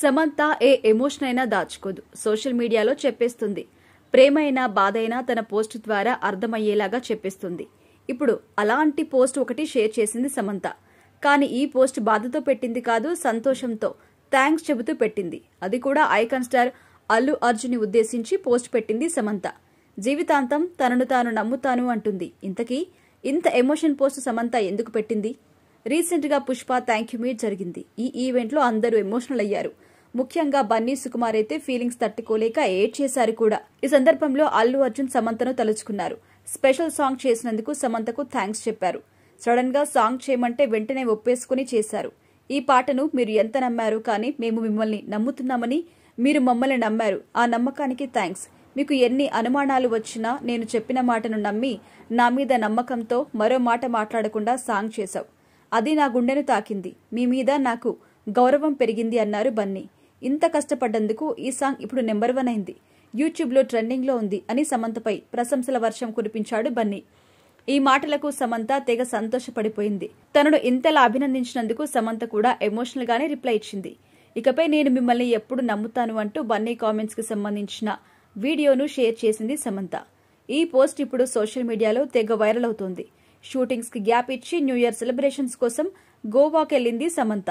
సమంతా ఏ emotion అయినా దాచుకోదు. Social మీడియాలో చెప్పేస్తుంది. ప్రేమ అయినా బాధ అయినా తన పోస్ట్ ద్వారా అర్థమయ్యేలాగా చెప్పేస్తుంది. ఇప్పుడు అలాంటి పోస్ట్ ఒకటి షేర్ చేసింది సమంత. కానీ ఈ పోస్ట్ బాధతో పెట్టింది కాదు, సంతోషంతో థ్యాంక్స్ చెబుతూ పెట్టింది. అది కూడా ఐకాన్ స్టార్ అల్లు అర్జున్ ఉద్దేశించి పోస్ట్ పెట్టింది సమంత. జీవితాంతం తనను తాను నమ్ముతాను అంటుంది. ఇంతకీ ఇంత ఎమోషన్ పోస్ట్ సమంత ఎందుకు పెట్టింది? రీసెంట్ గా పుష్ప థ్యాంక్ యూ మీట్ జరిగింది. ఈ ఈవెంట్ లో అందరూ ఎమోషనల్ అయ్యారు. ముఖ్యంగా బన్నీ సుకుమార్ అయితే ఫీలింగ్స్ తట్టుకోలేక ఏడ్చేశారు కూడా. ఈ సందర్భంలో అల్లు అర్జున్ సమంతను తలుచుకున్నారు. స్పెషల్ సాంగ్ చేసినందుకు సమంతకు థ్యాంక్స్ చెప్పారు. సడన్ గా సాంగ్ చేయమంటే వెంటనే ఒప్పేసుకుని చేశారు. ఈ పాటను మీరు ఎంత నమ్మారు, కానీ మేము మిమ్మల్ని నమ్ముతున్నామని మీరు మమ్మల్ని నమ్మారు. ఆ నమ్మకానికి థ్యాంక్స్. మీకు ఎన్ని అనుమానాలు వచ్చినా నేను చెప్పిన మాటను నమ్మి నా మీద నమ్మకంతో మరో మాట మాట్లాడకుండా సాంగ్ చేశావు. అది నా గుండెను తాకింది. మీ మీద నాకు గౌరవం పెరిగింది అన్నారు బన్నీ. ఇంత కష్టపడ్డందుకు ఈ సాంగ్ ఇప్పుడు నెంబర్ 1 అయింది. యూట్యూబ్లో ట్రెండింగ్లో ఉంది అని సమంతపై ప్రశంసల వర్షం కురిపించాడు బన్నీ. ఈ మాటలకు సమంత తెగ సంతోషపడిపోయింది. తనను ఇంతలా అభినందించినందుకు సమంత కూడా ఎమోషనల్గానే రిప్లై ఇచ్చింది. ఇకపై నేను మిమ్మల్ని ఎప్పుడు నమ్ముతాను అంటూ బన్నీ కామెంట్స్కి సంబంధించిన వీడియోను షేర్ చేసింది సమంత. ఈ పోస్ట్ ఇప్పుడు సోషల్ మీడియాలో తెగ వైరల్ అవుతోంది. షూటింగ్స్ కి గ్యాప్ ఇచ్చి న్యూ ఇయర్ సెలబ్రేషన్స్ కోసం గోవాకెళ్లింది సమంత.